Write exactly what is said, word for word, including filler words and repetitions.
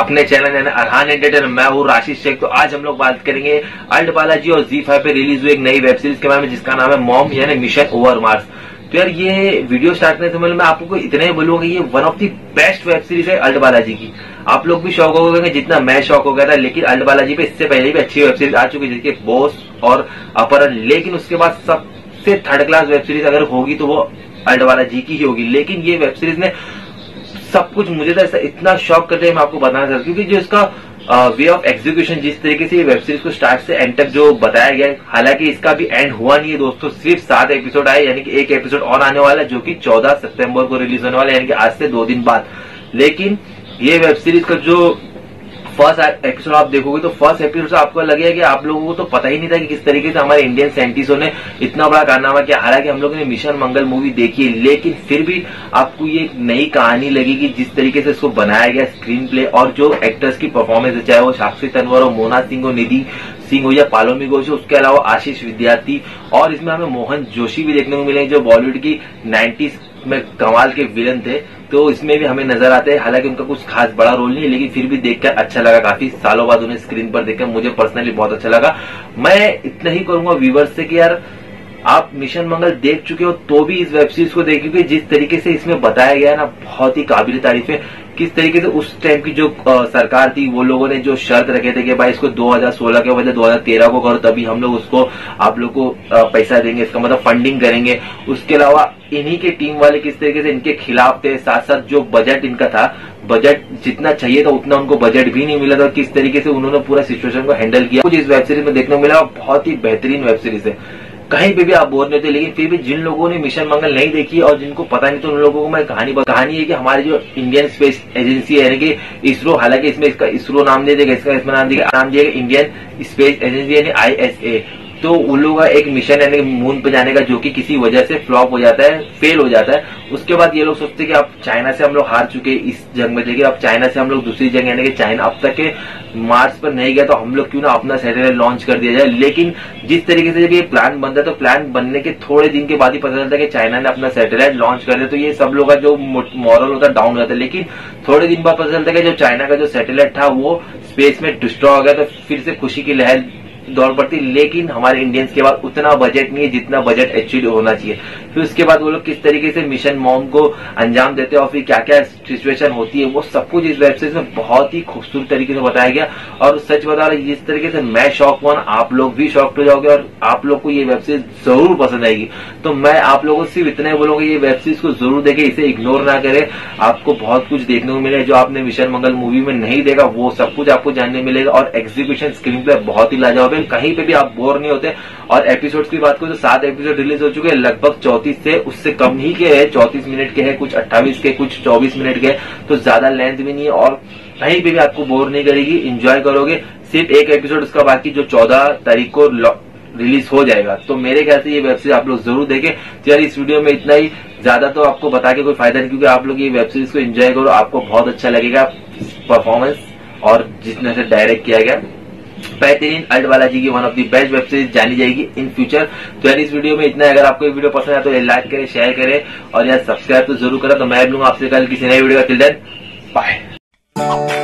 अपने चैनल यानी अरहान एंटरटेनमेंट, मैं हूँ राशि शेख। तो आज हम लोग बात करेंगे अल्ट बालाजी और ज़ेड फाइव पे रिलीज हुई एक नई वेब सीरीज के बारे में जिसका नाम है मॉम यानी मिशन ओवर मार्स। तो यार ये वीडियो स्टार्ट करने से पहले मैं आपको इतना ही बोलूंगा कि ये one of the best web series है अल्ट बालाजी की। आप लोग भी शौक हो गए जितना मैं शौक हो गया था, लेकिन अल्ट बालाजी पे इससे पहले भी अच्छी वेब सीरीज आ चुकी है जिसके बॉस और अपहरण, लेकिन उसके बाद सबसे थर्ड क्लास वेब सीरीज अगर होगी तो वो अल्ट बालाजी की ही होगी। लेकिन ये वेब सीरीज ने सब कुछ मुझे तो ऐसा इतना शौक कर दिया, मैं आपको बताना चाहता हूँ, क्योंकि जो इसका वे ऑफ एग्जीक्यूशन, जिस तरीके से ये वेब सीरीज को स्टार्ट से एंड तक जो बताया गया है, हालांकि इसका भी एंड हुआ नहीं है दोस्तों, सिर्फ सात एपिसोड आए, यानी कि एक एपिसोड और आने वाला है जो कि चौदह सितंबर को रिलीज होने वाला है, यानी कि आज से दो दिन बाद। लेकिन ये वेब सीरीज का जो फर्स्ट एपिसोड आप देखोगे तो फर्स्ट एपिसोड से आपको लगेगा कि आप लोगों को तो पता ही नहीं था कि किस तरीके से हमारे इंडियन साइंटिस्टों ने इतना बड़ा कारनामा किया। हालांकि हम लोगों ने मिशन मंगल मूवी देखी है, लेकिन फिर भी आपको ये एक नई कहानी लगेगी जिस तरीके से इसको बनाया गया, स्क्रीन प्ले और जो एक्टर्स की परफॉर्मेंस है, चाहे वो साक्षी तंवर हो, मोना सिंह हो, निधि सिंह हो या पालोमी घोष हो, उसके अलावा आशीष विद्यार्थी, और इसमें हमें मोहन जोशी भी देखने को मिलेंगे जो बॉलीवुड की नाइन्टीज में कमाल के विलन थे, तो इसमें भी हमें नजर आते हैं। हालांकि उनका कुछ खास बड़ा रोल नहीं है, लेकिन फिर भी देखकर अच्छा लगा, काफी सालों बाद उन्हें स्क्रीन पर देखकर मुझे पर्सनली बहुत अच्छा लगा। मैं इतना ही करूंगा व्यूवर्स से कि यार आप मिशन मंगल देख चुके हो तो भी इस वेब सीरीज को देखिए, क्योंकि जिस तरीके से इसमें बताया गया है ना, बहुत ही काबिल तारीफ है। किस तरीके से उस टाइम की जो आ, सरकार थी, वो लोगों ने जो शर्त रखे थे कि भाई इसको दो हज़ार सोलह के बजाय दो हज़ार तेरह को करो तभी हम लोग उसको आप लोग को आ, पैसा देंगे, इसका मतलब फंडिंग करेंगे। उसके अलावा इन्हीं के टीम वाले किस तरीके से इनके खिलाफ थे, साथ साथ जो बजट इनका था, बजट जितना चाहिए था उतना उनको बजट भी नहीं मिला था, किस तरीके से उन्होंने पूरा सिचुएशन को हैंडल किया, कुछ इस वेब सीरीज में देखने को मिला। बहुत ही बेहतरीन वेब सीरीज है, कहीं पे भी आप बोर नहीं होते। लेकिन फिर भी जिन लोगों ने मिशन मंगल नहीं देखी और जिनको पता नहीं, तो उन लोगों को मैं कहानी कहानी है कि हमारी जो इंडियन स्पेस एजेंसी है यानी कि इसरो, हालांकि इसमें इसका इसरो नाम नहीं देगा, इसका इसमें नाम देगा नाम दिएगा इंडियन स्पेस एजेंसी यानी आई एस ए। तो उन लोगों का एक मिशन यानी मून पे जाने का जो कि किसी वजह से फ्लॉप हो जाता है, फेल हो जाता है। उसके बाद ये लोग सोचते हैं कि अब चाइना से हम लोग हार चुके इस जंग में, लेकिन अब चाइना से हम लोग दूसरी जंग यानी कि चाइना अब तक के मार्स पर नहीं गया, तो हम लोग क्यों ना अपना सैटेलाइट लॉन्च कर दिया जाए। लेकिन जिस तरीके से जब ये प्लान बनता है तो प्लान बनने के थोड़े दिन के बाद ही पता चलता है कि चाइना ने अपना सैटेलाइट लॉन्च कर दिया, तो ये सब लोगों का जो मॉरल होता है डाउन रहता है। लेकिन थोड़े दिन बाद पता चलता है कि जो चाइना का जो सैटेलाइट था वो स्पेस में डिस्ट्रॉय हो गया, तो फिर से खुशी की लहर दौड़ पड़ती। लेकिन हमारे इंडियंस के बाद उतना बजट नहीं है जितना बजट एक्चुअली होना चाहिए। फिर उसके बाद वो लोग किस तरीके से मिशन मॉम को अंजाम देते हैं और फिर क्या क्या सिचुएशन होती है, वो सब कुछ इस वेब सीरीज में बहुत ही खूबसूरत तरीके से बताया गया। और सच बता रहा, जिस तरीके से मैं शॉक हुआ, आप लोग भी शॉक हो जाओगे और आप लोग को ये वेब सीरीज जरूर पसंद आएगी। तो मैं आप लोगों से सिर्फ इतना ही बोलूंगा, ये वेब सीरीज को जरूर देखें, इसे इग्नोर ना करें। आपको बहुत कुछ देखने को मिलेगा जो आपने मिशन मंगल मूवी में नहीं देखा, वो सब कुछ आपको जानने मिलेगा। और एग्जीक्यूशन स्क्रीन पे बहुत ही लाजवाब है, कहीं पे भी आप बोर नहीं होते। और एपिसोड्स की बात करें तो सात एपिसोड रिलीज हो चुके हैं, लगभग चौंतीस से उससे कम ही के हैं, चौंतीस मिनट के हैं, कुछ अट्ठाईस के, कुछ चौबीस मिनट के हैं, तो ज्यादा लेंथ भी नहीं है और कहीं पे भी आपको बोर नहीं करेगी, एंजॉय करोगे। सिर्फ एक एपिसोड उसका बाकी जो चौदह तारीख को रिलीज हो जाएगा। तो मेरे ख्याल से ये वेब सीरीज आप लोग जरूर देखें। तो यार इस वीडियो में इतना ही, ज्यादा तो आपको बता के कोई फायदा नहीं, क्योंकि आप लोग ये वेब सीरीज को एंजॉय करो, आपको बहुत अच्छा लगेगा। परफॉर्मेंस और जिसने से डायरेक्ट किया गया, बेहतरीन अल्ट बालाजी की one of the best web series जानी जाएगी इन फ्यूचर। तो यार इस वीडियो में इतना है। अगर आपको ये वीडियो पसंद आया तो लाइक करें, शेयर करें और यार सब्सक्राइब तो जरूर करें। तो मैं लूंगा आपसे कल किसी नई वीडियो का। Till then bye.